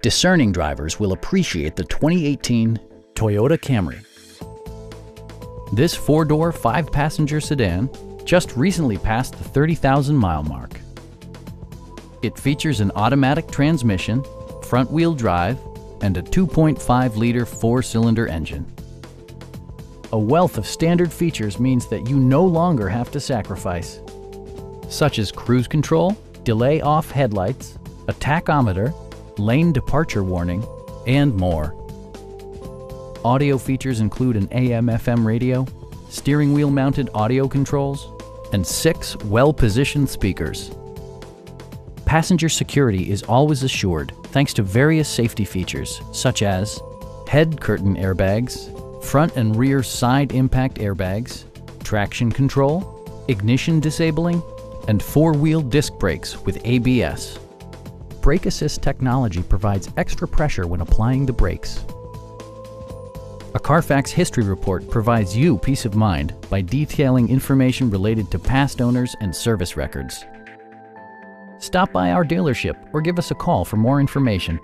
Discerning drivers will appreciate the 2018 Toyota Camry. This four-door, five-passenger sedan just recently passed the 30,000-mile mark. It features an automatic transmission, front-wheel drive, and a 2.5-liter four-cylinder engine. A wealth of standard features means that you no longer have to sacrifice, such as cruise control, delay off headlights, a tachometer, lane departure warning, and more. Audio features include an AM/FM radio, steering wheel mounted audio controls, and 6 well-positioned speakers. Passenger security is always assured thanks to various safety features such as head curtain airbags, front and rear side impact airbags, traction control, ignition disabling, and four-wheel disc brakes with ABS. Brake assist technology provides extra pressure when applying the brakes. A Carfax history report provides you peace of mind by detailing information related to past owners and service records. Stop by our dealership or give us a call for more information.